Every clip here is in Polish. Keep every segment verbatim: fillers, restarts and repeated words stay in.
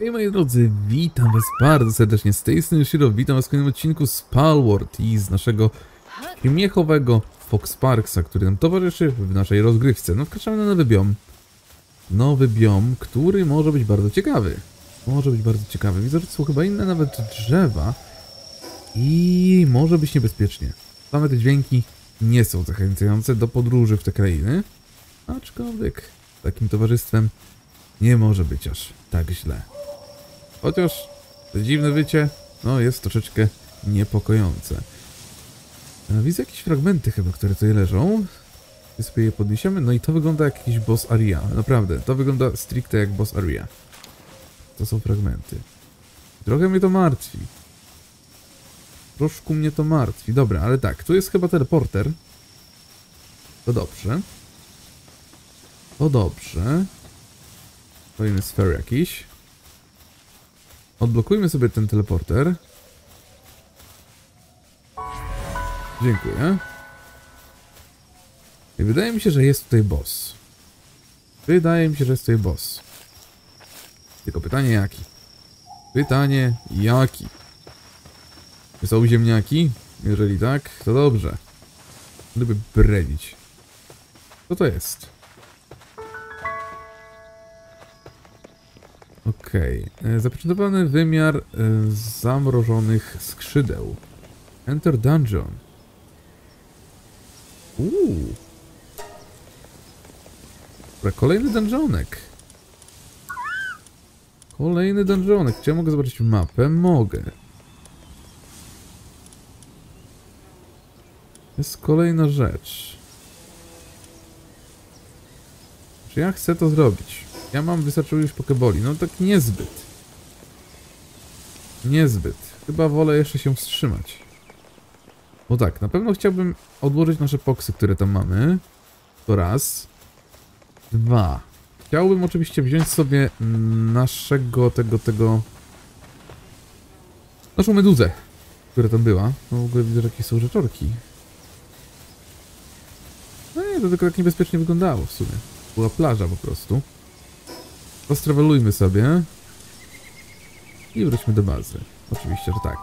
Hej moi drodzy, witam was bardzo serdecznie, z tej strony Shiro, witam was w kolejnym odcinku z Palworld i z naszego śmiechowego Foxparksa, który nam towarzyszy w naszej rozgrywce. No wkraczamy na nowy biom, nowy biom, który może być bardzo ciekawy, może być bardzo ciekawy. Widzę, że są chyba inne nawet drzewa i może być niebezpiecznie. Same te dźwięki nie są zachęcające do podróży w te krainy, aczkolwiek takim towarzystwem nie może być aż tak źle. Chociaż to dziwne wycie, no jest troszeczkę niepokojące. Widzę jakieś fragmenty chyba, które tutaj leżą. Więc sobie je podniesiemy. No i to wygląda jak jakiś boss Arria. Naprawdę, to wygląda stricte jak boss Arria. To są fragmenty. Trochę mnie to martwi. Troszkę mnie to martwi. Dobra, ale tak, tu jest chyba teleporter. To dobrze. To dobrze. Kolejny sfer jakiś. Odblokujmy sobie ten teleporter. Dziękuję. I wydaje mi się, że jest tutaj boss. Wydaje mi się, że jest tutaj boss. Tylko pytanie jaki? Pytanie jaki? Czy są ziemniaki? Jeżeli tak, to dobrze. Lubię brenić. Co to jest? Okej. Okay. Zapieczętowany wymiar e, zamrożonych skrzydeł. Enter dungeon. Uuu. Kolejny dungeonek. Kolejny dungeonek. Czy ja mogę zobaczyć mapę? Mogę. Jest kolejna rzecz. Czy ja chcę to zrobić? Ja mam wystarczyło już pokeboli. No tak niezbyt. Niezbyt. Chyba wolę jeszcze się wstrzymać. Bo tak, na pewno chciałbym odłożyć nasze poksy, które tam mamy. To raz. Dwa. Chciałbym oczywiście wziąć sobie naszego, tego, tego... naszą meduzę, która tam była. No w ogóle widzę, że jakieś są rzeczorki. No nie, to tylko tak niebezpiecznie wyglądało w sumie. Była plaża po prostu. Roztrawelujmy sobie. I wróćmy do bazy. Oczywiście, że tak.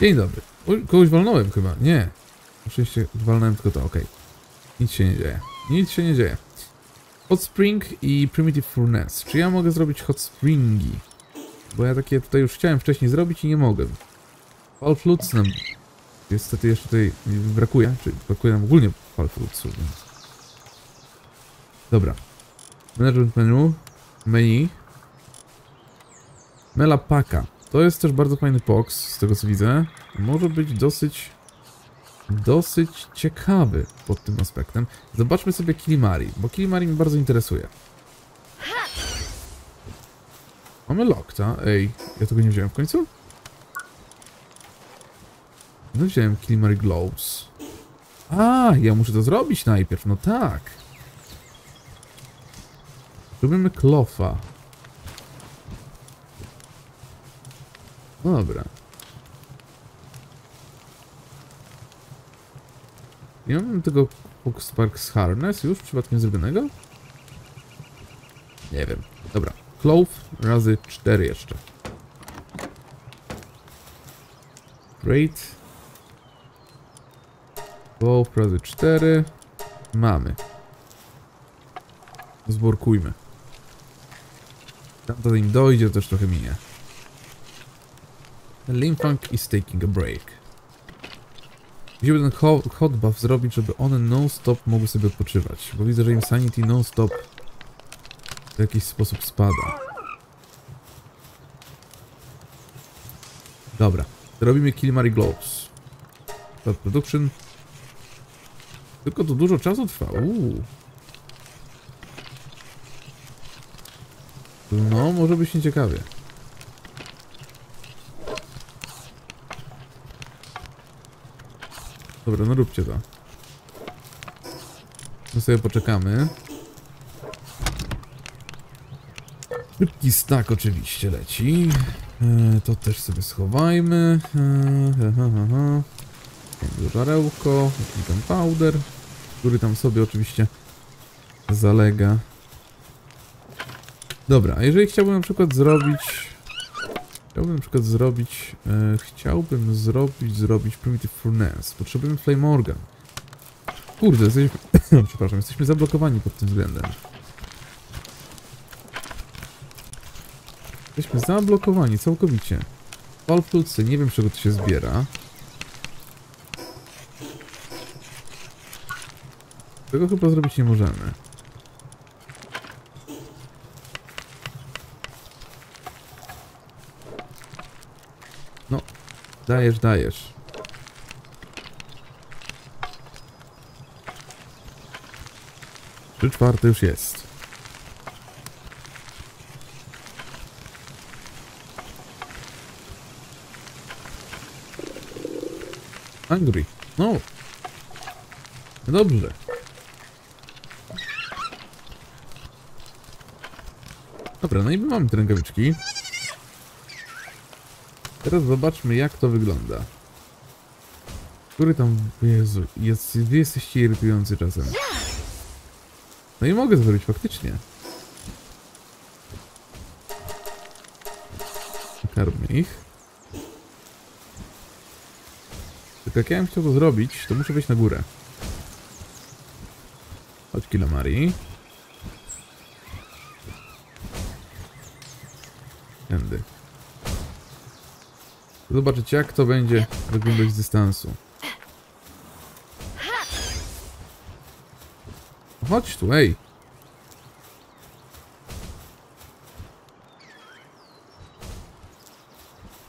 Dzień dobry. Uj, kogoś walnąłem chyba. Nie. Oczywiście walnąłem tylko to, okej. Okay. Nic się nie dzieje. Nic się nie dzieje. Hot Spring i Primitive Furnace. Czy ja mogę zrobić Hot Springi? Bo ja takie tutaj już chciałem wcześniej zrobić i nie mogę. Walplutz nam niestety jeszcze tutaj brakuje. Czyli brakuje nam ogólnie Walplutzu. Dobra. Management menu. Menu. Melpaca. To jest też bardzo fajny pox, z tego co widzę. Może być dosyć... dosyć ciekawy pod tym aspektem. Zobaczmy sobie Kilimari, bo Kilimari mnie bardzo interesuje. Mamy Lokta. Ej, ja tego nie wziąłem w końcu? No wziąłem Kilimari Gloves. A, ja muszę to zrobić najpierw, no tak. Robimy Klofa. Dobra. Nie mam tego Foxparks Harness już przypadkiem zrobionego? Nie wiem. Dobra. Clove razy cztery jeszcze. Great. Clove razy cztery. Mamy. Zborkujmy. Tam to im dojdzie, to też trochę minie. Limfang is taking a break. Musimy ten hot buff zrobić, żeby one non-stop mogły sobie odpoczywać. Bo widzę, że im sanity non-stop w jakiś sposób spada. Dobra, robimy Kilimari Gloves. Cloud Production. Tylko to dużo czasu trwa. Uuu. No, może być nieciekawie. Dobra, no róbcie to. My sobie poczekamy. Szybki stack oczywiście leci. Eee, to też sobie schowajmy. Eee, ha, ha, ha. Żarełko, jakiś powder, który tam sobie oczywiście zalega. Dobra, a jeżeli chciałbym na przykład zrobić... Chciałbym na przykład zrobić... E, chciałbym zrobić, zrobić Primitive Furnace. Potrzebujemy Flame Organ. Kurde, jesteśmy... Przepraszam, jesteśmy zablokowani pod tym względem. Jesteśmy zablokowani całkowicie. Walplutz, nie wiem czego to się zbiera. Tego chyba zrobić nie możemy. No, dajesz, dajesz. Trzy czwarte już jest. Angry. No. Dobrze. Dobra, no i mamy te rękawiczki. Teraz zobaczmy, jak to wygląda. Który tam... Jezu, jest, wy jesteście irytujący czasem. No i mogę to zrobić faktycznie. Nakarmmy ich. Tylko jak ja bym chciał to zrobić, to muszę wejść na górę. Chodź, Kilimari. Tędy. Zobaczyć, jak to będzie wyglądać z dystansu. Chodź tu, ej!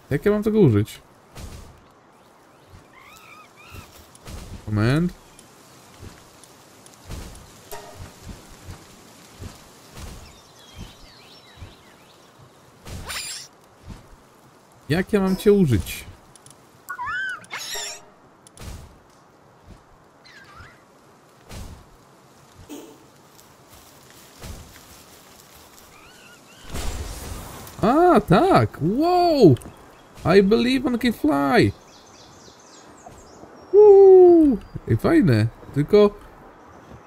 Jak ja mam tego użyć? Moment. Jak ja mam cię użyć? A, tak! Wow! I believe on can fly! Uuu! Ej, fajne! Tylko...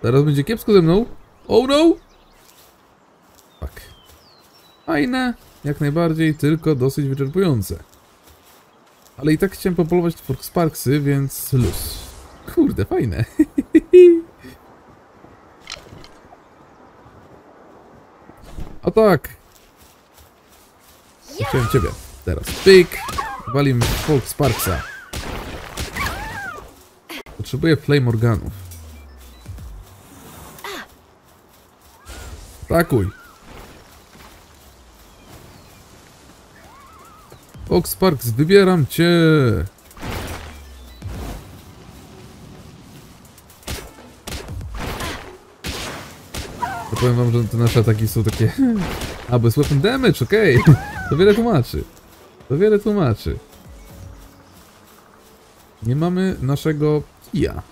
Teraz będzie kiepsko ze mną! Oh no! Tak. Fajne! Jak najbardziej, tylko dosyć wyczerpujące. Ale i tak chciałem popolować Foxparksy, więc luz. Kurde, fajne. A tak. Chciałem ciebie. Teraz pyk. Walim Foxparksa. Potrzebuję Flame Organów. Atakuj. Foxparks, wybieram cię! To powiem wam, że te nasze ataki są takie... A, bez weapon damage, okej! Okay. To wiele tłumaczy. To wiele tłumaczy. Nie mamy naszego kija.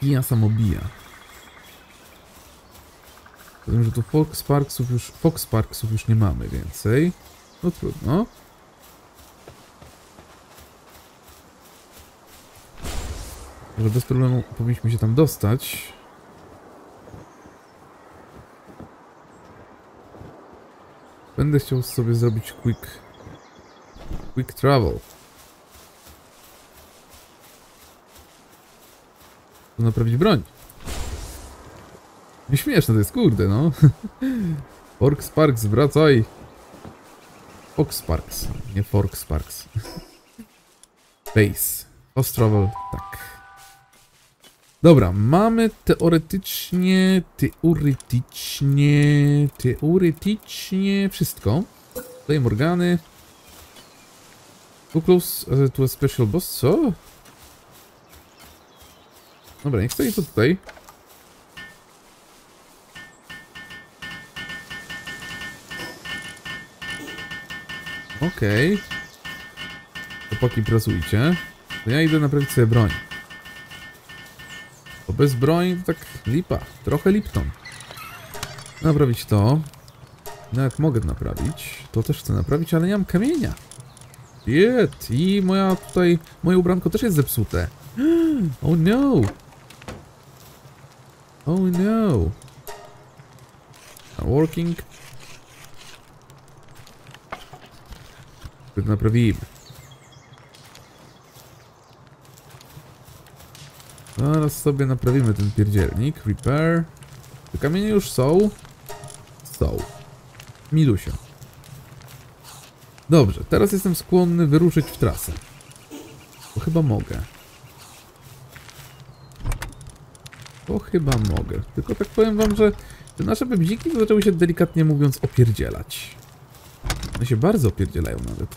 Kija samobija. Powiem, że tu Foxparksów już... Foxparksów już nie mamy więcej. No trudno. Że bez problemu powinniśmy się tam dostać. Będę chciał sobie zrobić quick... quick travel. To naprawić broń. Nieśmieszne to jest, kurde no. Foxparks, wracaj. Foxparks, nie Foxparks. Base. Fast travel, tak. Dobra, mamy teoretycznie, teoretycznie, teoretycznie wszystko. Tutaj Morgany. Buklus, tu jest special boss, co? Dobra, niech stoi to tutaj. Okej. Okay. Chłopaki, pracujcie. To ja idę naprawić sobie broń. Bo bez broń tak lipa. Trochę Lipton. Naprawić to. Nawet mogę naprawić. To też chcę naprawić, ale nie mam kamienia. Jed. I moja tutaj... Moje ubranko też jest zepsute. Oh no. Oh no! Not working. To naprawimy. Zaraz sobie naprawimy ten pierdzielnik. Repair. Te kamienie już są. Są. Milusia. Dobrze, teraz jestem skłonny wyruszyć w trasę. Bo chyba mogę. Bo chyba mogę. Tylko tak powiem wam, że te nasze bebziki zaczęły się delikatnie mówiąc opierdzielać. One się bardzo opierdzielają nawet.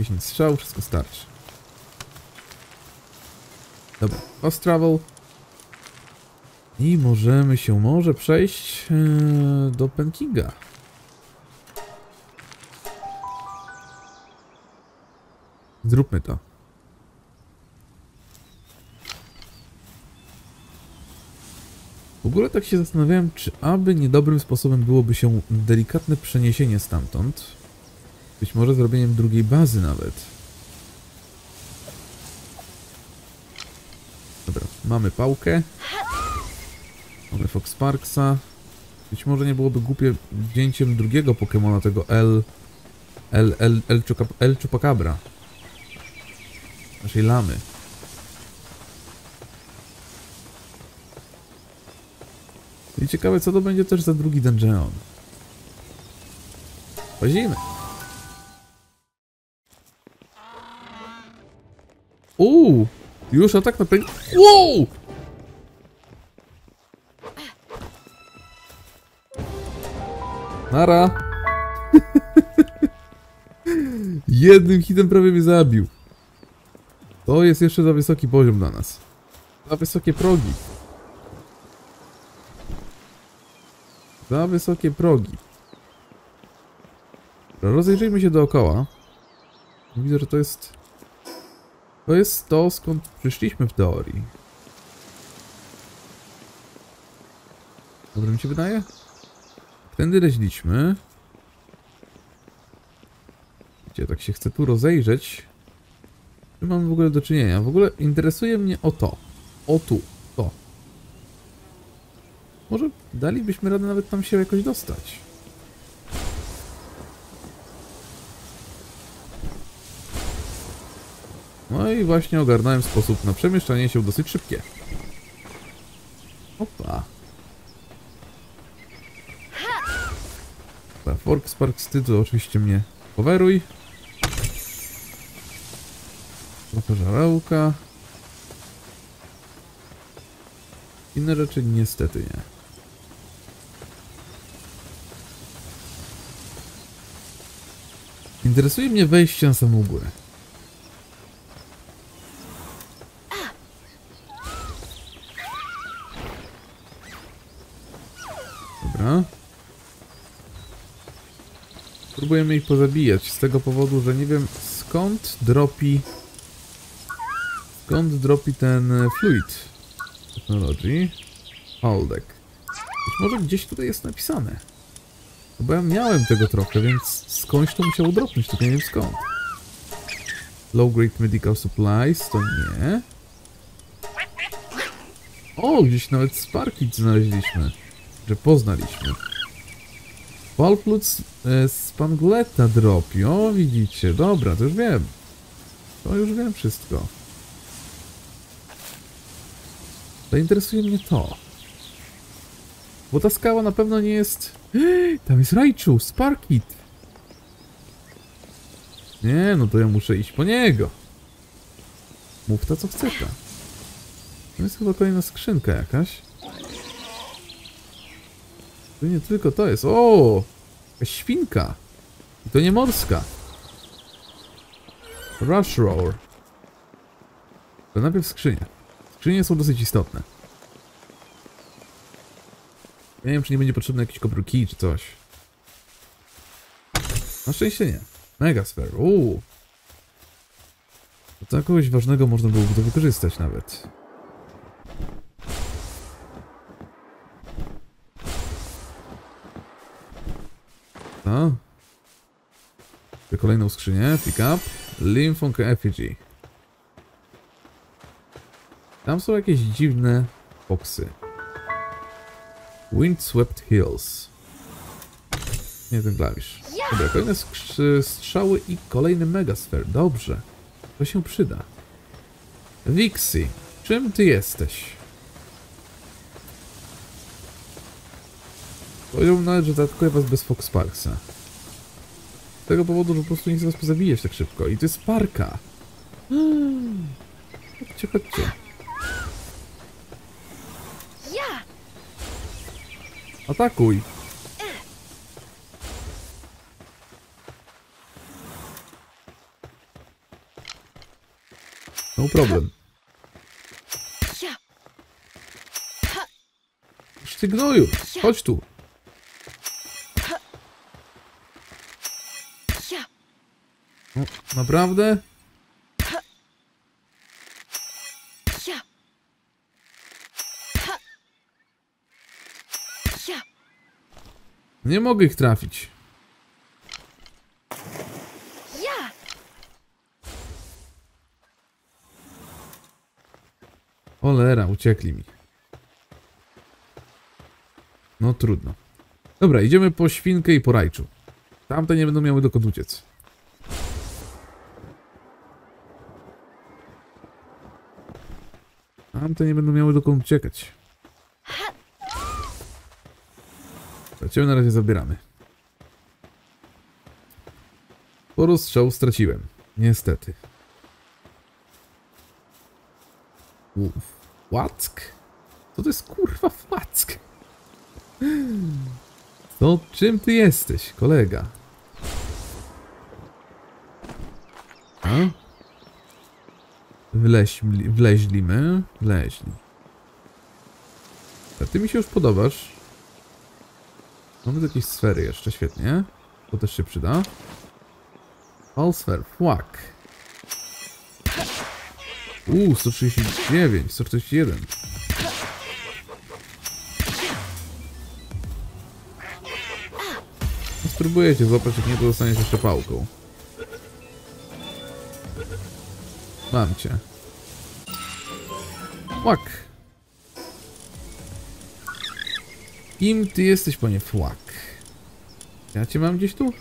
dziesięć strzał, wszystko starczy. Dobra, fast travel. I możemy się może przejść yy, do Penkinga. Zróbmy to. W ogóle tak się zastanawiałem, czy aby niedobrym sposobem byłoby się delikatne przeniesienie stamtąd. Być może zrobieniem drugiej bazy nawet. Dobra, mamy pałkę. Mamy Foxparksa. Być może nie byłoby głupie wzięciem drugiego Pokemona, tego El... El... El... El... El Chupacabra. Naszej lamy. I ciekawe, co to będzie też za drugi dungeon. Łazimy. Uuu! Już atak na pęk... Wow! Nara! Jednym hitem prawie mnie zabił. To jest jeszcze za wysoki poziom dla nas. Za wysokie progi. Za wysokie progi. Rozejrzyjmy się dookoła. Widzę, że to jest... To jest to, skąd przyszliśmy w teorii. Dobrze mi się wydaje? Tędy leźliśmy. Gdzie tak się chcę tu rozejrzeć. Czy mam w ogóle do czynienia? W ogóle interesuje mnie o to. O tu. To. Może dalibyśmy radę nawet tam się jakoś dostać. No i właśnie ogarnąłem sposób na przemieszczanie się dosyć szybkie. Opa. Ta Foxparks, ty to oczywiście mnie poweruj. Trochę żarełka. Inne rzeczy niestety nie. Interesuje mnie wejście na samą górę. Dobra. Próbujemy ich pozabijać z tego powodu, że nie wiem skąd dropi... Skąd dropi ten fluid technology? Holdek. Być może gdzieś tutaj jest napisane. Bo ja miałem tego trochę, więc skądś to musiało dropnąć, tylko nie wiem skąd. Low grade medical supplies, to nie. O, gdzieś nawet Sparkit znaleźliśmy. Że poznaliśmy. Walplutz z Panguleta dropi. O, widzicie. Dobra, to już wiem. To już wiem wszystko. Zainteresuje mnie to. Bo ta skała na pewno nie jest... Tam jest Rajczu, Sparkit. Nie, no to ja muszę iść po niego. Mów ta co chce ta. To jest chyba kolejna skrzynka jakaś. To nie tylko to jest. O, jakaś świnka. I to nie morska. Rush Roar. To najpierw skrzynia. Skrzynie są dosyć istotne. Nie wiem, czy nie będzie potrzebne jakieś kobryki czy coś. Na szczęście nie. Megasfer. Uuu. To kogoś ważnego można byłoby to wykorzystać nawet. No. Kolejną skrzynię. Pick up. Limfang Effigy. Tam są jakieś dziwne boksy. Windswept Hills. Nie ten klawisz. Dobra, kolejne strzały i kolejny Megasfer. Dobrze. To się przyda. Vixy, czym ty jesteś? Powiedziałbym nawet, że zaatakuję was bez Foxparksa. Z tego powodu, że po prostu nie chcę was pozabijać tak szybko. I to jest parka. Hmm. Chodźcie, chodźcie. Atakuj! No problem. Ty gnoju! Chodź tu! No, naprawdę? Nie mogę ich trafić. Cholera, uciekli mi. No trudno. Dobra, idziemy po świnkę i po rajczu. Tamte nie będą miały dokąd uciec. Tamte nie będą miały dokąd uciekać. Ciebie na razie zabieramy. Po rozstrzał straciłem. Niestety. Łack? Co to jest kurwa łack? To czym ty jesteś, kolega? A? Wleźli, wleźli my? Wleźli. A ty mi się już podobasz. Mamy jakieś sfery jeszcze, świetnie. To też się przyda. All sfer, fuck. Uuu, sto trzydzieści dziewięć, sto czterdzieści jeden. No, spróbuję cię złapać, jak nie, to dostaniesz jeszcze pałką. Mam cię. Fuck. Kim ty jesteś, panie Fłak? Ja cię mam gdzieś tu?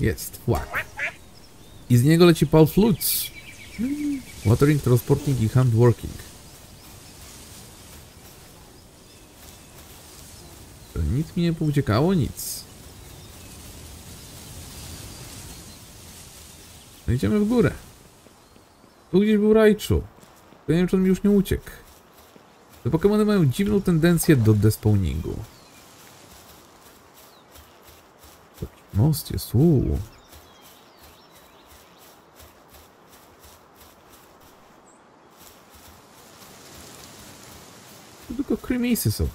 Jest, Fłak. I z niego leci Walplutz. Watering, transporting i handworking. Nic mi nie pouciekało, nic. No idziemy w górę. Tu gdzieś był Rajczu. Ja nie wiem, czy on mi już nie uciekł. Te Pokemony mają dziwną tendencję do despawningu. Most jest, uuu. Tu tylko Cremisy są.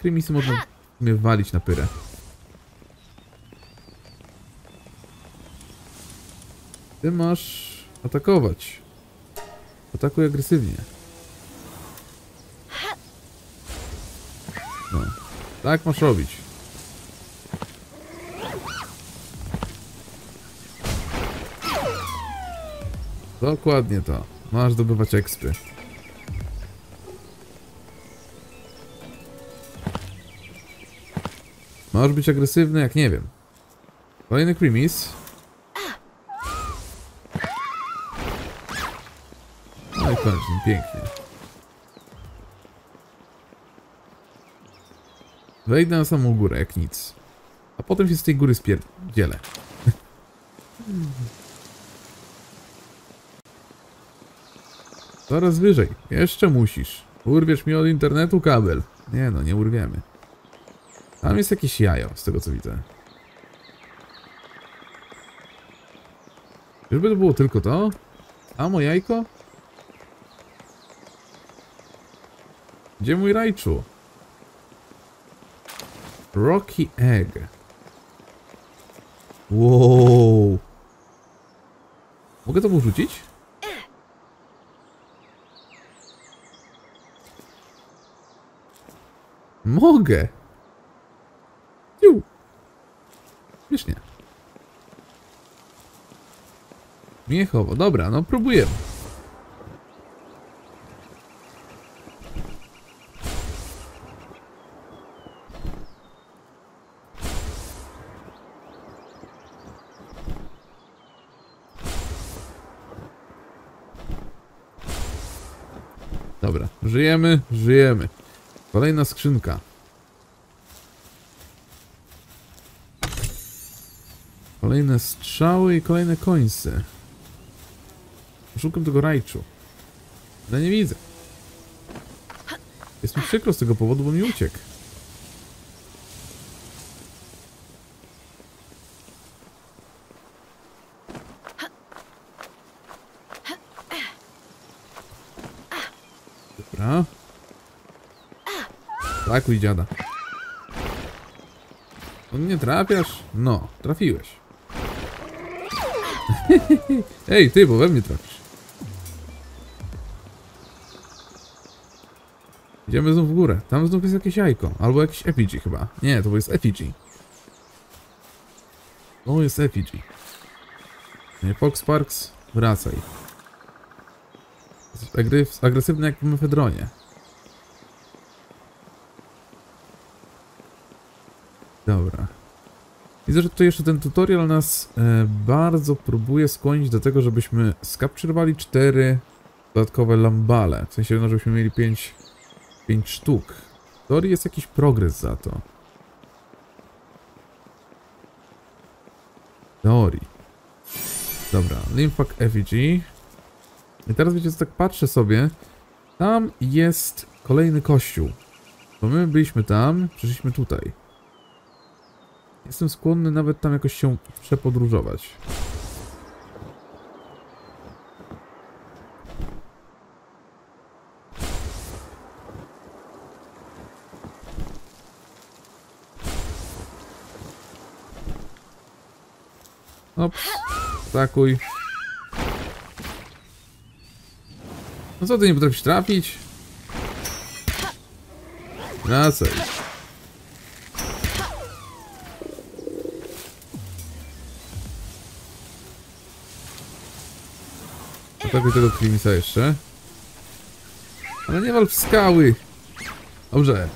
Cremisy można mnie walić na pyrę. Ty masz atakować. Atakuj agresywnie. No. Tak masz robić. Dokładnie to. Masz zdobywać ekspy. Masz być agresywny, jak nie wiem. Kolejny Cremisy. No i kończymy, pięknie. Wejdę na samą górę, jak nic. A potem się z tej góry spierdzielę. Coraz wyżej. Jeszcze musisz. Urwiesz mi od internetu kabel. Nie no, nie urwiemy. Tam jest jakieś jajo, z tego co widzę. Żeby to było tylko to? A moje jajko? Gdzie mój Rajczu? Rocky Egg. Wow. Mogę to porzucić? Mogę. Ju. Śmiesznie. Miechowo. Dobra, no próbujemy. Dobra, żyjemy, żyjemy. Kolejna skrzynka. Kolejne strzały i kolejne końce. Szukam tego Rajczu. Ale nie widzę. Jest mi przykro z tego powodu, bo mi uciekł. Dobra. Atakuj dziada. On nie trafiasz? No, trafiłeś. Ej, ty, bo we mnie trafisz. Idziemy znów w górę. Tam znów jest jakieś jajko. Albo jakiś effigy chyba. Nie, to jest effigy. To jest effigy. Nie, Foxparks, wracaj. Jesteś agresywny jak w mefedronie. Dobra. Widzę, że tutaj jeszcze ten tutorial nas e, bardzo próbuje skłonić do tego, żebyśmy skapczywali cztery dodatkowe lambale. W sensie, no, żebyśmy mieli pięć, pięć sztuk. W teorii jest jakiś progres za to. W teorii. Dobra, Limfuck F G. I teraz wiecie co, tak patrzę sobie. Tam jest kolejny kościół. Bo my byliśmy tam, przyszliśmy tutaj. Jestem skłonny nawet tam jakoś się przepodróżować. Ops, atakuj. No co, ty nie potrafisz trafić? Wracaj. Atakuj tego Krimisa jeszcze. Ale nie wal w skały. Dobrze.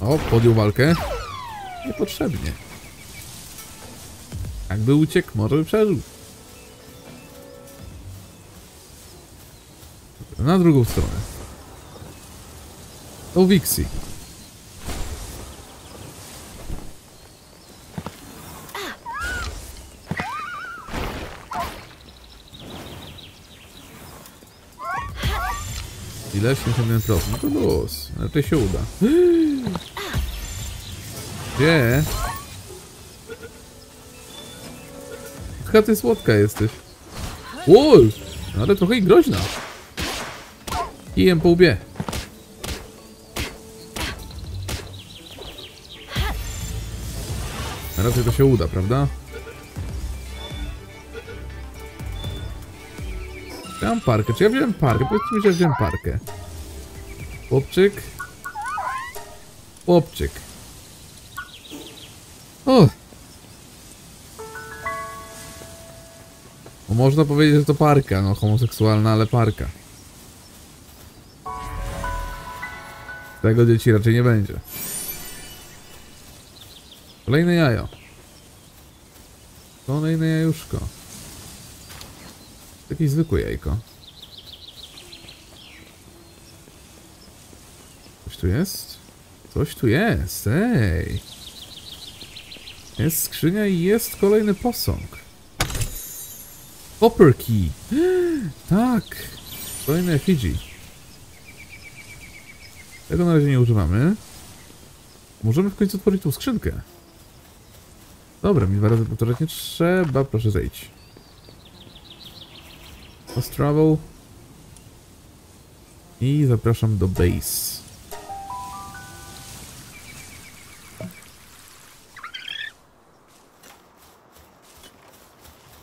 O, podjął walkę. Niepotrzebnie. Jakby uciekł, może by przeżył. Na drugą stronę. To Vixy. Ile? siedemdziesiąt jeden procent. No to los. Raczej się uda. Gdzie? Jaka ty słodka jesteś. Uuu! Ale trochę i groźna. Kijem po łbie. Raczej to się uda, prawda? Mam parkę. Czy ja wziąłem parkę? Powiedzcie mi, że ja wziąłem parkę. Chłopczyk. Chłopczyk. O! No, można powiedzieć, że to parka. No, homoseksualna, ale parka. Tego dzieci raczej nie będzie. Kolejne jajo. Kolejne jajuszko. Jakieś zwykłe jajko. Coś tu jest? Coś tu jest, ej! Jest skrzynia i jest kolejny posąg. Copper key! Tak! Kolejne effigy. Tego na razie nie używamy. Możemy w końcu otworzyć tą skrzynkę. Dobra, mi dwa razy powtarzać nie trzeba, proszę zejdź. Fast travel. I zapraszam do base.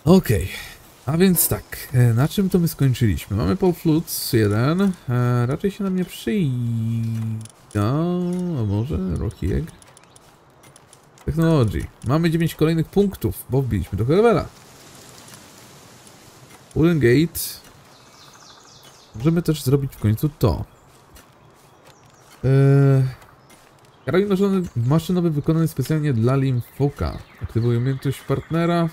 Okej, okay. A więc tak, na czym to my skończyliśmy? Mamy Walplutz jeden, e, raczej się nam nie przyda, a może Rocky Egg? Technology. Mamy dziewięć kolejnych punktów, bo wbiliśmy do levela. Wooden Gate. Możemy też zrobić w końcu to. Eee... Karabin maszynowy wykonany specjalnie dla Limfucka. Aktywuje umiejętność partnera.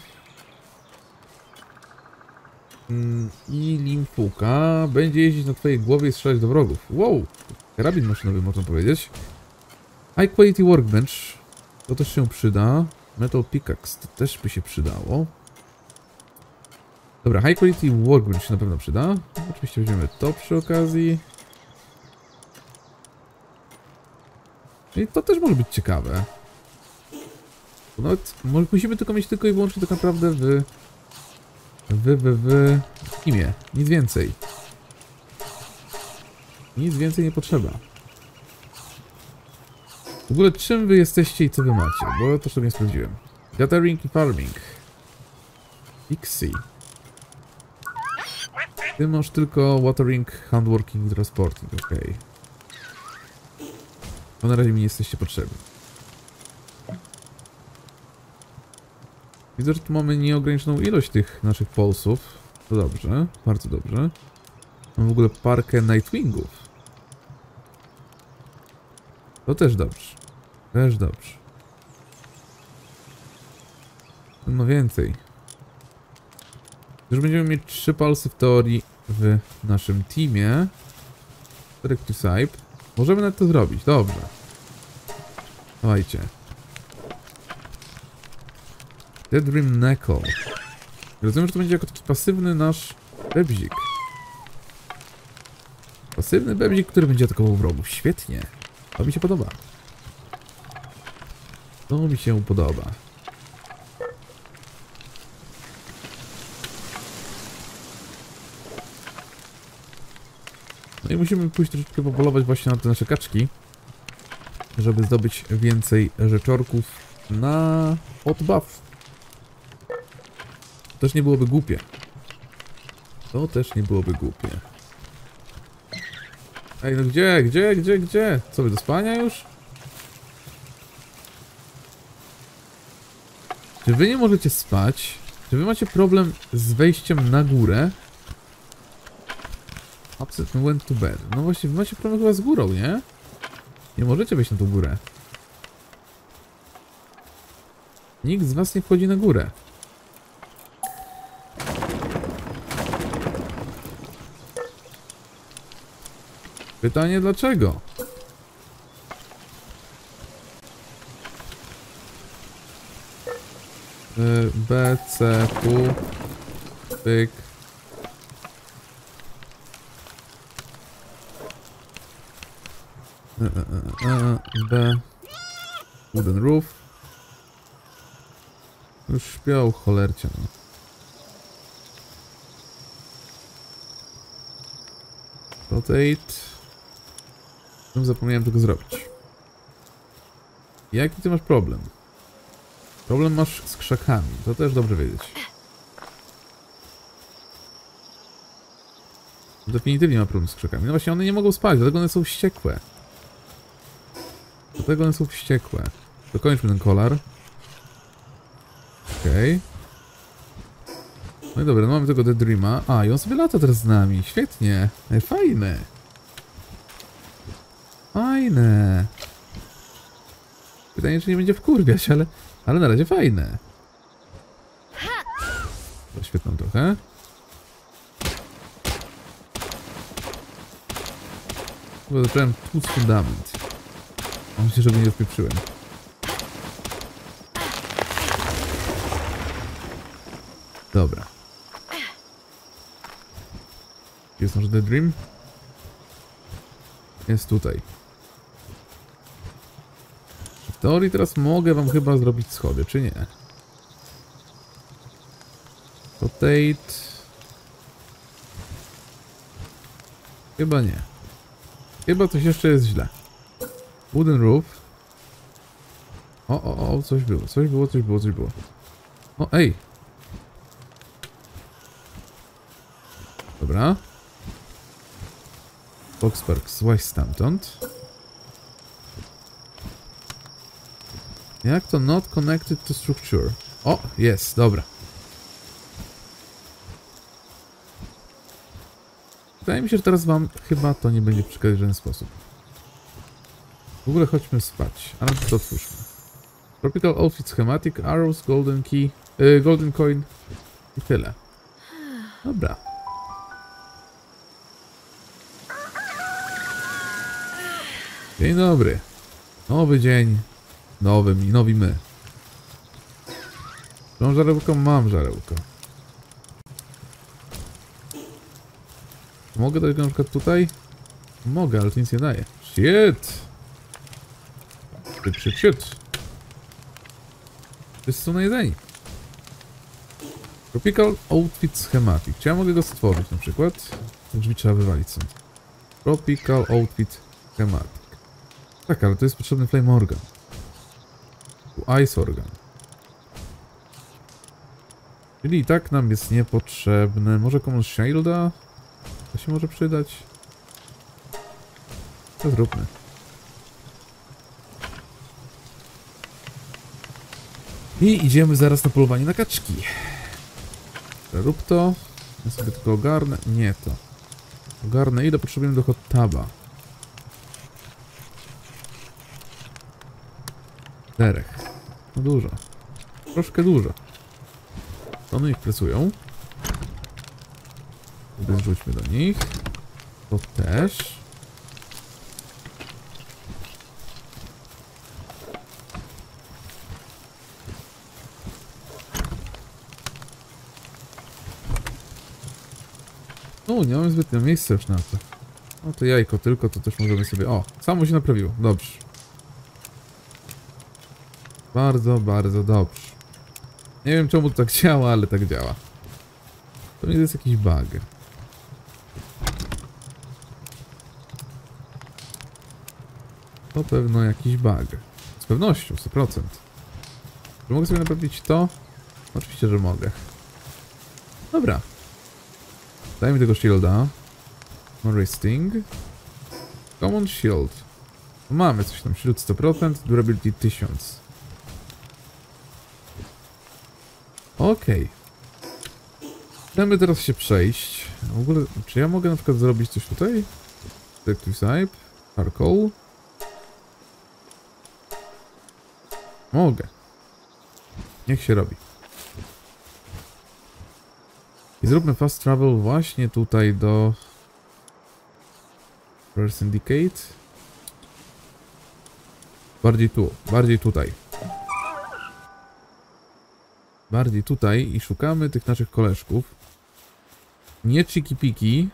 I Limfucka będzie jeździć na twojej głowie i strzelać do wrogów. Wow! Karabin maszynowy, można powiedzieć. High Quality Workbench. To też się przyda. Metal Pickaxe. To też by się przydało. Dobra, High Quality Workbench się na pewno przyda. Oczywiście weźmiemy to przy okazji. I to też może być ciekawe. Nawet musimy tylko mieć tylko i wyłącznie tak naprawdę w... W, w, w... imię. Nic więcej. Nic więcej nie potrzeba. W ogóle czym wy jesteście i co wy macie? Bo to sobie nie sprawdziłem. Gathering i farming. Vixy. Ty masz tylko watering, handworking i transporting. Okej. Okay. Bo na razie mi nie jesteście potrzebni. Widzę, że tu mamy nieograniczoną ilość tych naszych pulsów. To dobrze, bardzo dobrze. Mam w ogóle parkę Nightwingów. To też dobrze. Też dobrze. No więcej. Już będziemy mieć trzy pulsy w teorii w naszym teamie. Direct to Sype. Możemy nawet to zrobić, dobrze. Dawajcie. Daedream Knuckle. Rozumiem, że to będzie jako taki pasywny nasz bebzik. Pasywny bebzik, który będzie atakował wrogów. Świetnie. To mi się podoba. To mi się podoba. No i musimy pójść troszeczkę popolować właśnie na te nasze kaczki, żeby zdobyć więcej rzeczorków na odbaw. To też nie byłoby głupie. To też nie byłoby głupie. Ej, no gdzie, gdzie, gdzie, gdzie? Co, wy do spania już? Czy wy nie możecie spać? Czy wy macie problem z wejściem na górę? Upset and went to bed. No właśnie, wy macie problem chyba z górą, nie? Nie możecie wejść na tą górę. Nikt z was nie wchodzi na górę. Pytanie dlaczego? Y, B, C, Q, pyk. E, e, e, B, wooden roof. Już śpiał, cholercie. Rotate. Zapomniałem tego zrobić. Jaki ty masz problem? Problem masz z krzakami. To też dobrze wiedzieć. Definitywnie ma problem z krzakami. No właśnie, one nie mogą spać, dlatego one są wściekłe. Dlatego one są wściekłe. Dokończmy ten kolar. Okej. Okay. No i dobra, no mamy tego Daedreama. A, i on sobie lata teraz z nami. Świetnie. Fajne. Fajne. Pytanie, czy nie będzie wkurwiać, ale, ale na razie fajne. Doświetlam trochę. Chyba zacząłem tłuc fundament. Mam nadzieję, że go nie wpieprzyłem. Dobra. Jest nasz Daedream? Jest tutaj. W teorii teraz mogę wam chyba zrobić schody, czy nie? Rotate. Chyba nie. Chyba coś jeszcze jest źle. Wooden roof. O, o, o, coś było, coś było, coś było, coś było. O, ej! Dobra. Foxparks, właśnie stamtąd. Jak to not connected to structure? O, jest, dobra. Wydaje mi się, że teraz wam chyba to nie będzie przeszkadzać w żaden sposób. W ogóle chodźmy spać, a to otwórzmy. Tropical Outfit Schematic, Arrows, Golden Key, yy, Golden Coin i tyle. Dobra. Dzień dobry. Nowy dzień. Nowy, nowi my. Tą żarełką mam żarełko. Mogę dać go na przykład tutaj? Mogę, ale to nic nie daje. Shit! Shit, shit, shit. Wszyscy są najedzeni. Tropical Outfit Schematic. Czy ja mogę go stworzyć na przykład? Drzwi trzeba wywalić stąd. Tropical Outfit Schematic. Tak, ale to jest potrzebny Flame Organ. Tu Ice Organ. Czyli i tak nam jest niepotrzebny. Może komuś Shielda? To się może przydać. To zróbmy. I idziemy zaraz na polowanie na kaczki. Rób to. Ja sobie tylko ogarnę. Nie to. Ogarnę. Ile potrzebujemy do hot-taba? Czterech. No dużo. Troszkę dużo. One ich presują. Wrzućmy do nich. To też. No, nie mamy zbytnio miejsca już na to. No to jajko tylko, to też możemy sobie... O, samo się naprawiło. Dobrze. Bardzo, bardzo dobrze. Nie wiem czemu to tak działa, ale tak działa. To nie jest jakiś bug. To pewno jakiś bug. Z pewnością, sto procent. Czy mogę sobie naprawić to? Oczywiście, że mogę. Dobra. Daj mi tego shielda. Resting. Common shield. Mamy coś tam. Shield sto procent. Durability tysiąc. Okej. Okay. Chcemy teraz się przejść. W ogóle, czy ja mogę na przykład zrobić coś tutaj? Detective Type. Charcoal. Mogę. Niech się robi. I zróbmy fast travel właśnie tutaj do... First Syndicate. Bardziej tu, bardziej tutaj. Bardziej tutaj i szukamy tych naszych koleżków. Nie chiki-piki.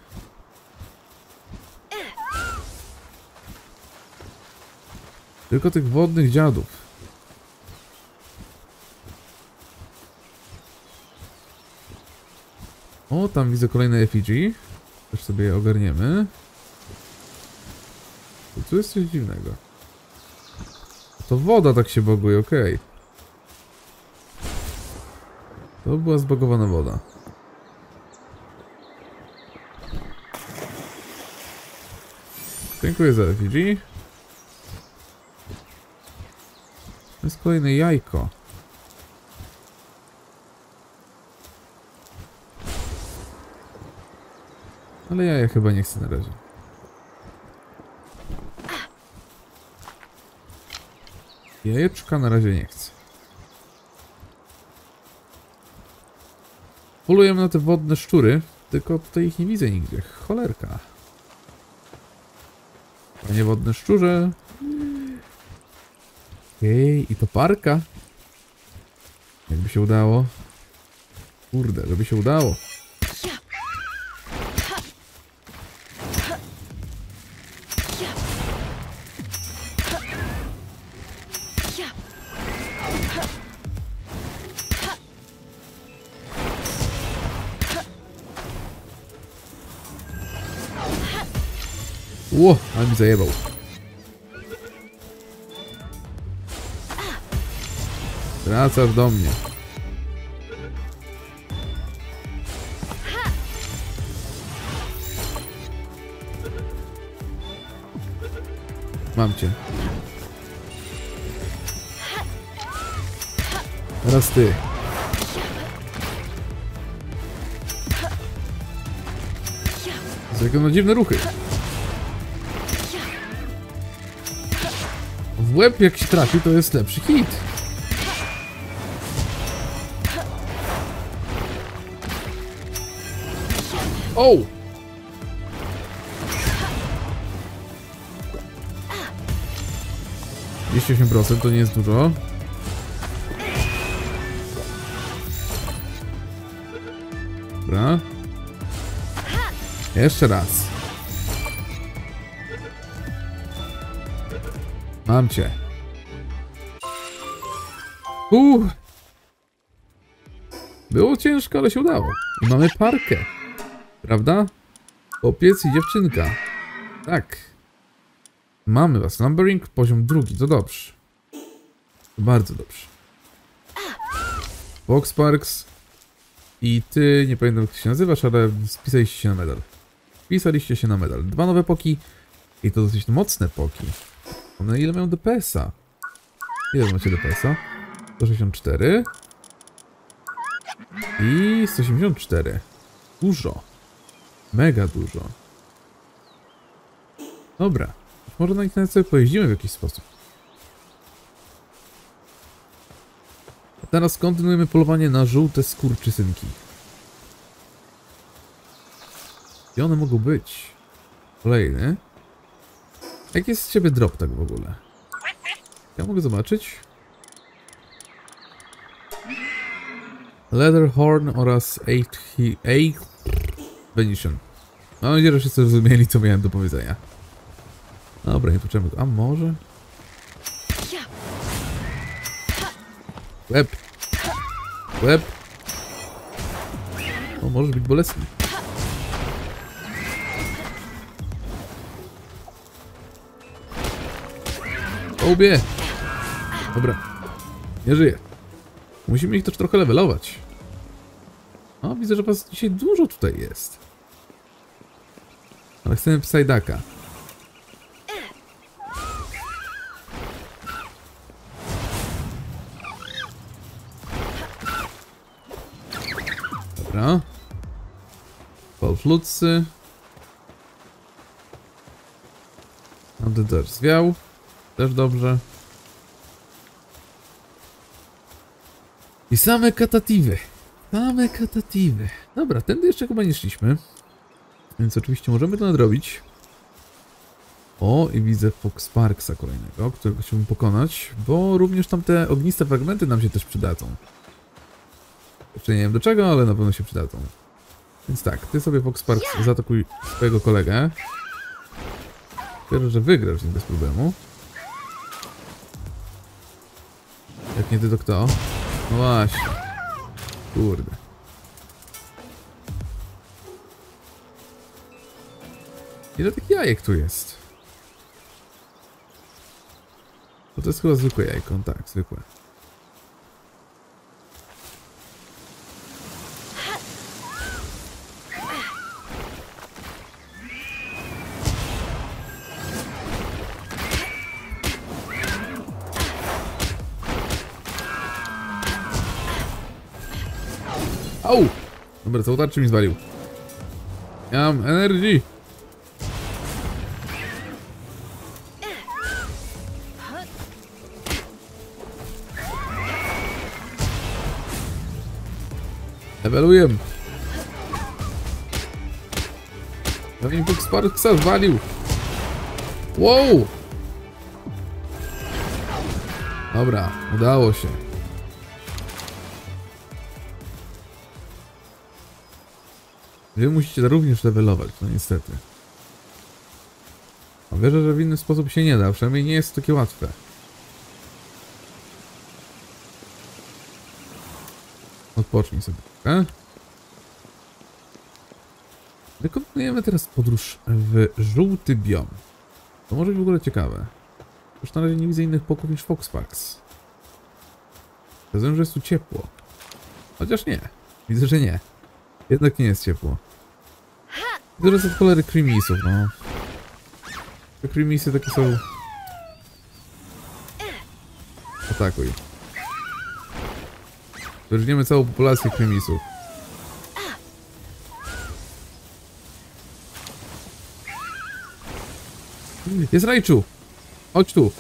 Tylko tych wodnych dziadów. O, tam widzę kolejne effigy. Też sobie je ogarniemy. Tu jest coś dziwnego. To woda tak się buguje, okej. Okay. To była zbugowana woda. Dziękuję za effigy. To jest kolejne jajko. Ale ja, ja chyba nie chcę na razie. Jajeczka na razie nie chcę. Polujemy na te wodne szczury, tylko tutaj ich nie widzę nigdzie. Cholerka. Panie wodne szczurze. Ej, i to parka. Jakby się udało. Kurde, żeby się udało. Ło, ale mi zajebał. Wracasz do mnie. Mam cię. Teraz ty. To jakie no dziwne ruchy. W łeb jak się trafi, to jest lepszy hit. O! dwieście osiem procent to nie jest dużo. Dobra. Jeszcze raz. Mam cię. Uuu. Było ciężko, ale się udało. I mamy parkę. Prawda? Chłopiec i dziewczynka. Tak. Mamy was. Numbering, poziom drugi. To dobrze. To bardzo dobrze. Foxparks. I ty, nie pamiętam jak ty się nazywasz, ale spisaliście się na medal. Wpisaliście się na medal. Dwa nowe poki. I to dosyć mocne poki. One ile mają D P S-a? Ile macie D P S-a? sto sześćdziesiąt cztery. I sto osiemdziesiąt cztery. Dużo. Mega dużo. Dobra. Może na internet sobie pojeździmy w jakiś sposób. A teraz kontynuujemy polowanie na żółte skurczysynki. Gdzie one mogą być? Kolejny. Jaki jest z ciebie drop tak w ogóle? Ja mogę zobaczyć. Leatherhorn oraz Venetian. Mam nadzieję, że wszyscy rozumieli, co miałem do powiedzenia. Dobra, nie potrzebujemy go. A może? Łeb. Łeb. O, możesz być bolesny. Obie. Dobra. Nie żyje. Musimy ich też trochę levelować. O, widzę, że was dzisiaj dużo tutaj jest. Ale chcemy Psyducka. Dobra. Walplutz. Andy też zwiał. Też dobrze. I same katatywy. Same katatywy. Dobra, tędy jeszcze chyba nie szliśmy. Więc oczywiście możemy to nadrobić. O, i widzę Foxparksa kolejnego, którego chciałbym pokonać, bo również tamte ogniste fragmenty nam się też przydadzą. Jeszcze nie wiem do czego, ale na pewno się przydadzą. Więc tak, ty sobie Foxparks zaatakuj swojego kolegę. Wierzę, że wygrasz z nim bez problemu. Jak nie ty, to kto? No właśnie. Kurde. Ile tych jajek tu jest? Bo to jest chyba zwykłe jajko, tak, zwykłe. Au! Dobra, co tarczy mi zwalił. Ja mam energii. Leveluję. Pewnie Foxparksa zwalił. Wow! Dobra, udało się. Wy musicie również levelować, no niestety. A wierzę, że w inny sposób się nie da, przynajmniej nie jest takie łatwe. Odpocznij sobie trochę. Wykonujemy teraz podróż w żółty biom. To może być w ogóle ciekawe. Już na razie nie widzę innych pokój niż Foxparks. Rozumiem, że jest tu ciepło. Chociaż nie. Widzę, że nie. Jednak nie jest ciepło. Teraz od cholery Cremisów, no. Te Cremisy takie są... Atakuj. Wyrżniemy całą populację Cremisów. Jest Rajczu! Chodź tu!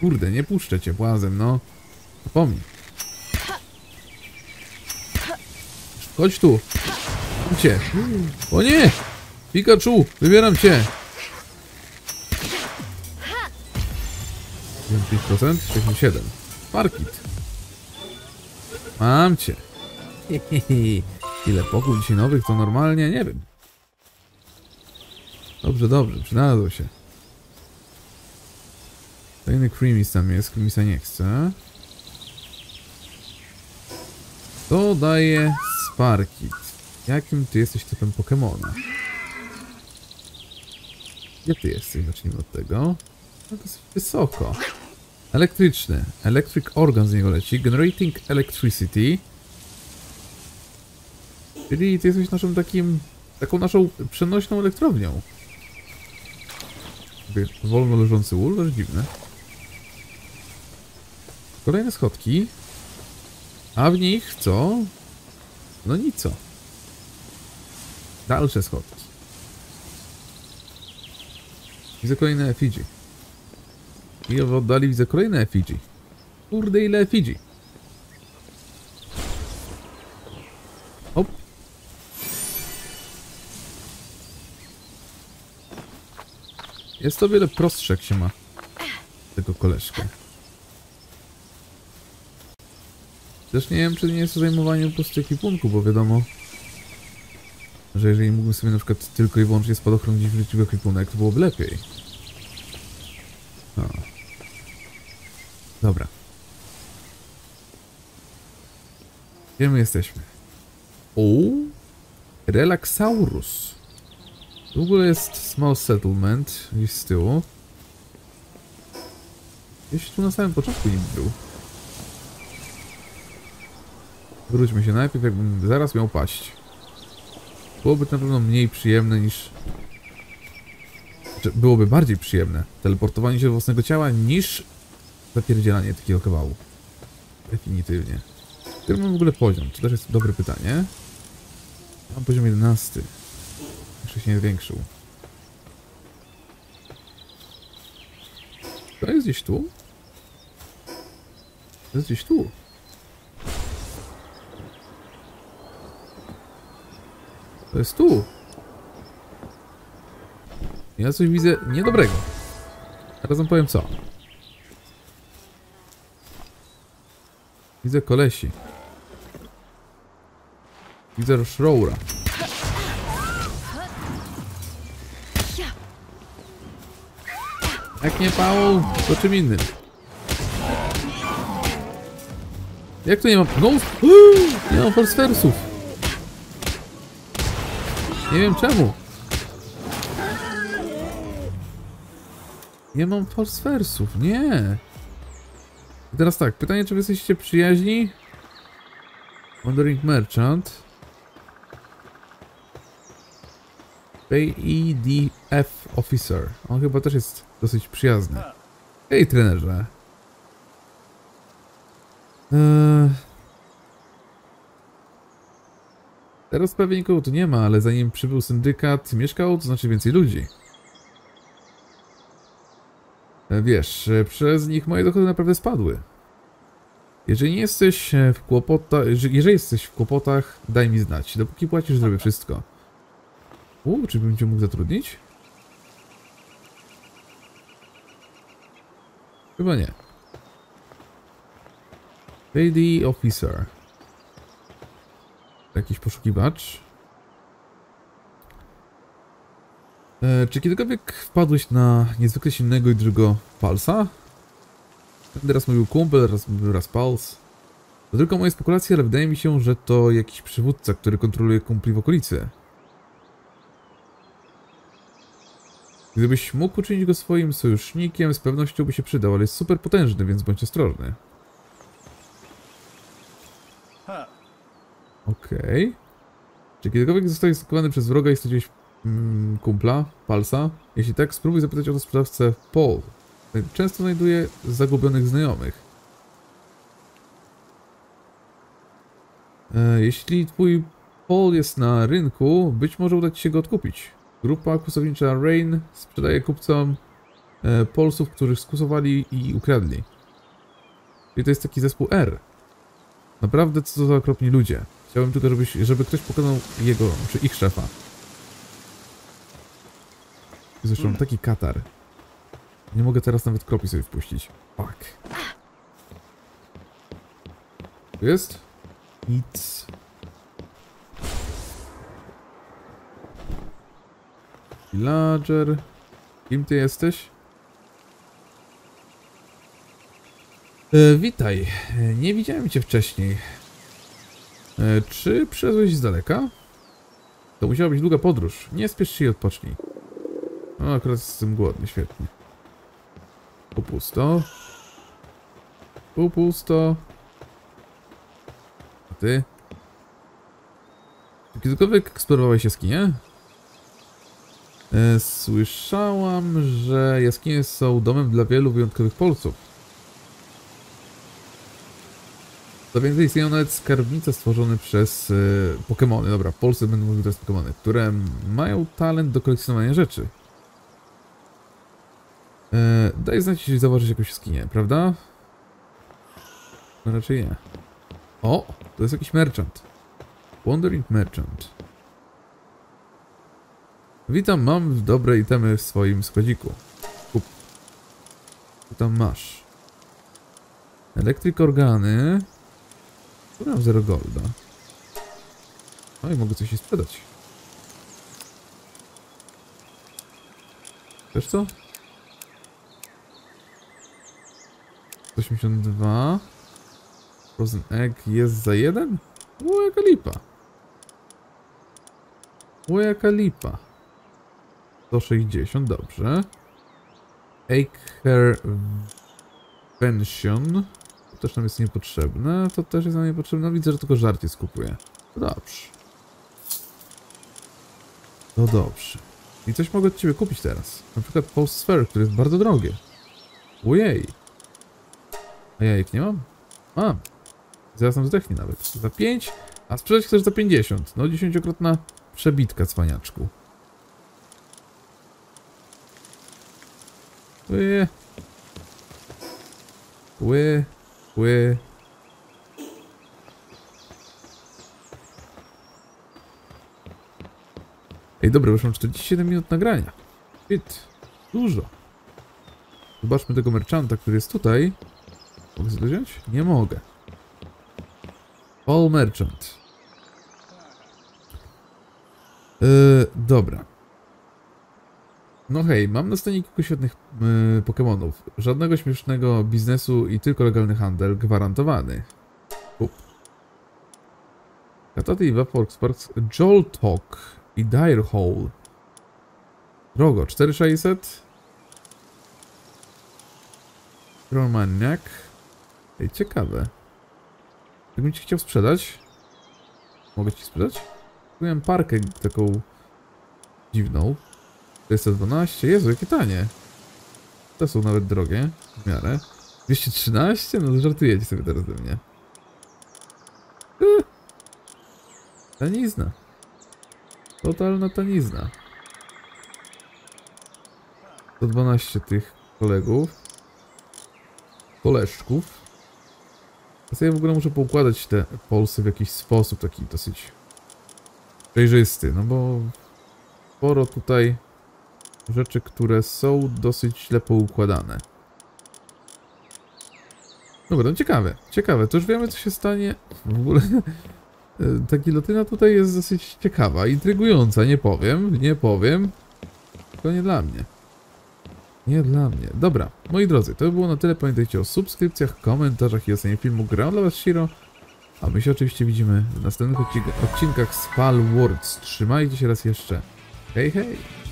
Kurde, nie puszczę cię, błazem, no. Zapomnij. Chodź tu. Cię. O nie! Pikachu, wybieram cię. pięć procent, sześćdziesiąt siedem procent. Sparkit. Mam cię. Ile pokój dzisiaj nowych, to normalnie nie wiem. Dobrze, dobrze, przydadzą się. Tajny Cremisy tam jest, Cremisy nie chce. To daje Sparkit. Jakim ty jesteś typem Pokemona? Jak ty jesteś? Zacznijmy od tego. No to jest wysoko. Elektryczny. Electric Organ z niego leci. Generating Electricity. Czyli ty jesteś naszym takim... taką naszą przenośną elektrownią. Wolno leżący ul, to jest dziwne. Kolejne schodki. A w nich co? No nic. Dalsze schodki. Widzę kolejne efidzi. I w oddali widzę kolejne efidzi. Kurde, ile efidzi. Hop. Jest to wiele prostsze, jak się ma tego koleżkę. Też nie wiem, czy nie jest to zajmowanie po prostu ekwipunku, bo wiadomo, że jeżeli mógłbym sobie na przykład tylko i wyłącznie spadochron gdzieś wrzucić w ekwipunek, to byłoby lepiej. O. Dobra. Gdzie my jesteśmy? O, Relaxaurus. W ogóle jest small settlement gdzieś z tyłu. Gdzieś tu na samym początku nie był. Wróćmy się najpierw, jakbym zaraz miał paść. Byłoby to na pewno mniej przyjemne niż... Znaczy, byłoby bardziej przyjemne teleportowanie się do własnego ciała niż zapierdzielanie takiego kawału. Definitywnie. Który mam w ogóle poziom? To też jest dobre pytanie. Mam poziom jedenasty. Jeszcze się nie zwiększył. To jest gdzieś tu? To jest gdzieś tu. To jest tu. Ja coś widzę niedobrego. Teraz wam powiem co. Widzę kolesi. Widzę Szroura. Jak nie pałą, to czym innym. Jak to nie mam... No! Uuu, nie mam forsfersów. Nie wiem czemu. Nie mam forsfersów, nie. I teraz tak, pytanie, czy wy jesteście przyjaźni? Wandering Merchant. P E D F Officer. On chyba też jest dosyć przyjazny. Ej, trenerze. Eee... Teraz prawie nikogo tu nie ma, ale zanim przybył syndykat, mieszkał, to znaczy więcej ludzi. Eee, wiesz, przez nich moje dochody naprawdę spadły. Jeżeli nie jesteś w kłopotach, jeżeli jesteś w kłopotach, daj mi znać. Dopóki płacisz, zrobię wszystko. U, czy bym cię mógł zatrudnić? Chyba nie. Lady Officer. Jakiś poszukiwacz. E, czy kiedykolwiek wpadłeś na niezwykle silnego i drugiego palsa? Będę raz mówił kumpel, raz, raz pals. To tylko moje spekulacje, ale wydaje mi się, że to jakiś przywódca, który kontroluje kumpli w okolicy. Gdybyś mógł uczynić go swoim sojusznikiem, z pewnością by się przydał, ale jest super potężny, więc bądź ostrożny. Okej. Okay. Czy kiedykolwiek zostałeś zaatakowany przez wroga i straciłeś mm, kumpla, palsa? Jeśli tak, spróbuj zapytać o to sprzedawcę Paul. Często znajduje zagubionych znajomych. E, jeśli twój Paul jest na rynku, być może uda ci się go odkupić. Grupa kusownicza Rain sprzedaje kupcom e, Polsów, których skusowali i ukradli. Czyli to jest taki zespół R. Naprawdę co za okropni ludzie. Chciałbym tylko, żebyś, żeby ktoś pokonał jego, czy ich szefa. Zresztą hmm. taki katar. Nie mogę teraz nawet kropi sobie wpuścić. Fuck. Tu jest? Nic. Villager. Kim ty jesteś? E, witaj. Nie widziałem cię wcześniej. E, czy przyszedłeś z daleka? To musiała być długa podróż. Nie spiesz się i odpocznij. No, akurat jestem głodny, świetnie. Pół pusto. Pół pusto. A ty? Kiedykolwiek eksplorowałeś jaskinie? E, słyszałam, że jaskinie są domem dla wielu wyjątkowych polców. Co więcej, istnieją nawet skarbnice stworzone przez e, Pokemony. Dobra, w Polsce będą mówić teraz Pokemony, które mają talent do kolekcjonowania rzeczy. Eee, daj znać, jeśli zauważysz jakąś jaskinię, prawda? No raczej nie. O! To jest jakiś merchant. Wandering Merchant. Witam, mam dobre itemy w swoim składziku. Kup. Co tam masz? Electric Organy. Tu mam zero golda. No i mogę coś się sprzedać. Wiesz co? osiemdziesiąt dwa. Frozen Egg jest za jeden? O, jaka lipa. O, jaka lipa. sto sześćdziesiąt, dobrze. Acre Pension. To też nam jest niepotrzebne. To też jest nam niepotrzebne. Widzę, że tylko żarcie skupuję. To dobrze. To dobrze. I coś mogę od ciebie kupić teraz. Na przykład Post Sphere, który jest bardzo drogie. Ojej. A jajek nie mam? Mam. Zaraz nam zdechnie nawet. Za pięć, a sprzedać chcesz za pięćdziesiąt. No dziesięciokrotna przebitka, cwaniaczku. Ły. Ły. Ły. Ej, dobra, już mam czterdzieści siedem minut nagrania. Shit. Dużo. Zobaczmy tego merchanta, który jest tutaj. Mogę sobie wziąć? Nie mogę. All Merchant. Yy, dobra. No hej, mam na scenie kilku świetnych yy, Pokemonów. Żadnego śmiesznego biznesu i tylko legalny handel gwarantowany. Up. Katata i Foxparks, Joltalk i Direhole. Drogo, cztery tysiące sześćset. Romaniak. Ej, ciekawe. Jakbym ci chciał sprzedać? Mogę ci sprzedać? Kupiłem parkę taką dziwną. dwieście dwanaście. Jezu, jakie tanie. Te są nawet drogie. W miarę. dwieście trzynaście? No żartujecie sobie teraz ze mnie. Eee. Tanizna. Totalna tanizna. sto dwanaście tych kolegów. Koleżków. Ja sobie w ogóle muszę poukładać te polsy w jakiś sposób taki dosyć przejrzysty, no bo sporo tutaj rzeczy, które są dosyć źle poukładane. Dobra, no ciekawe, ciekawe, to już wiemy, co się stanie. W ogóle ta gilotyna tutaj jest dosyć ciekawa, intrygująca, nie powiem, nie powiem. To nie dla mnie. Nie dla mnie. Dobra, moi drodzy, to by było na tyle. Pamiętajcie o subskrypcjach, komentarzach i ocenie filmu. Grał dla was Shiro, a my się oczywiście widzimy w następnych odcinkach z Palworld. Trzymajcie się raz jeszcze. Hej, hej!